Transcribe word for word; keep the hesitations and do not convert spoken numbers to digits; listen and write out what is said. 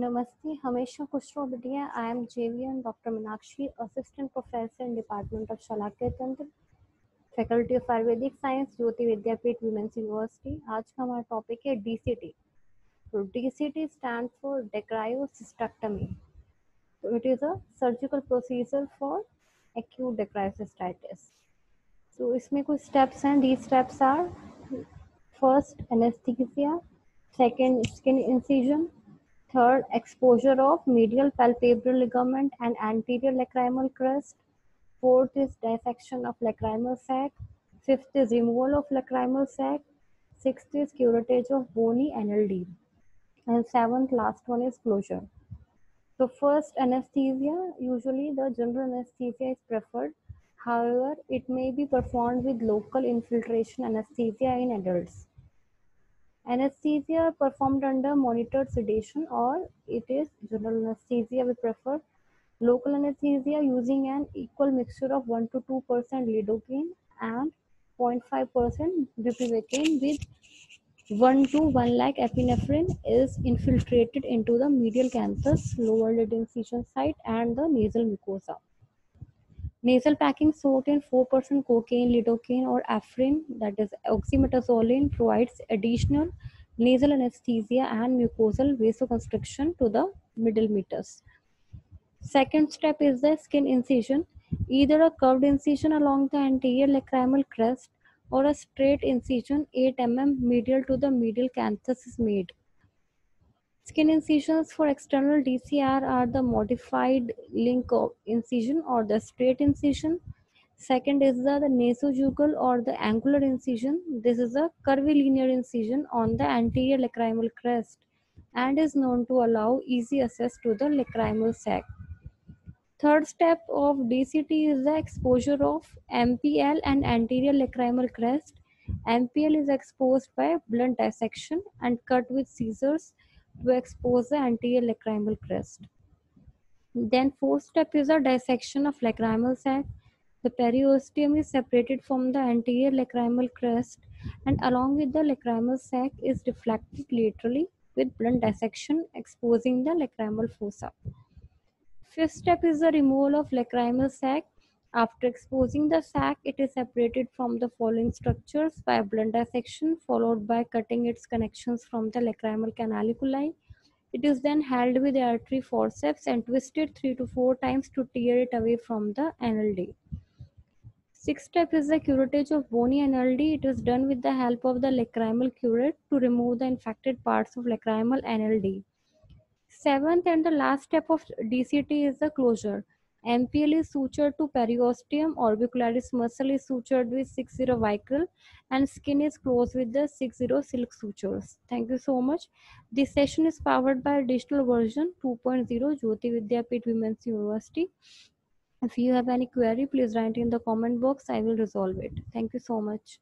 नमस्ते, हमेशा खुश रहो बिटिया। I am JVN doctor Meenakshi, assistant professor in department of Shalakya Tantra, faculty of Ayurvedic science, Jyoti Vidyapeeth women's university. आज का हमारा टॉपिक है डीसीटी। तो डीसीटी स्टैंड फॉर डेक्रायोसिस्टेक्टमी। तो it is a surgical procedure for acute dacryocystitis. तो इसमें कुछ स्टेप्स हैं। These steps are first anaesthesia, second skin incision, third exposure of medial palpebral ligament and anterior lacrimal crest, fourth is dissection of lacrimal sac, fifth is removal of lacrimal sac, sixth is curettage of bony N L D, and seventh last one is closure. So first anesthesia, usually the general anesthesia is preferred, however it may be performed with local infiltration anesthesia in adults. Anesthesia performed under monitored sedation, or it is general anesthesia we prefer. Local anesthesia using an equal mixture of one to two percent lidocaine and zero point five percent bupivacaine with one to one lakh epinephrine is infiltrated into the medial canthus, lower lid incision site, and the nasal mucosa. Nasal packing soaked in four percent cocaine, lidocaine or Afrin, that is oxymetazoline, provides additional nasal anesthesia and mucosal vasoconstriction to the middle meatus. Second step is the skin incision, either a curved incision along the anterior lacrimal crest or a straight incision eight millimeters medial to the medial canthus is made. Skin incisions for external D C R are the modified Lincoff incision or the straight incision. Second is the, the nasojugal or the angular incision. This is a curvilinear incision on the anterior lacrimal crest and is known to allow easy access to the lacrimal sac. Third step of D C T is the exposure of M P L and anterior lacrimal crest. M P L is exposed by blunt dissection and cut with scissors to expose the anterior lacrimal crest. Then fourth step is a dissection of lacrimal sac. The periosteum is separated from the anterior lacrimal crest and along with the lacrimal sac is deflected laterally with blunt dissection, exposing the lacrimal fossa. Fifth step is the removal of lacrimal sac. After exposing the sac, it is separated from the following structures by blunt dissection, followed by cutting its connections from the lacrimal canaliculi. It is then held with artery forceps and twisted three to four times to tear it away from the N L D. Sixth step is the curettage of bony N L D. It is done with the help of the lacrimal curette to remove the infected parts of lacrimal N L D. Seventh and the last step of D C T is the closure. M P L is sutured to periosteum, orbicularis muscle is sutured with six zero vicryl, and skin is closed with the six zero silk sutures. Thank you so much. This session is powered by digital version two point oh Jyoti Vidyapeeth Women's University. If you have any query, please write in the comment box. I will resolve it. Thank you so much.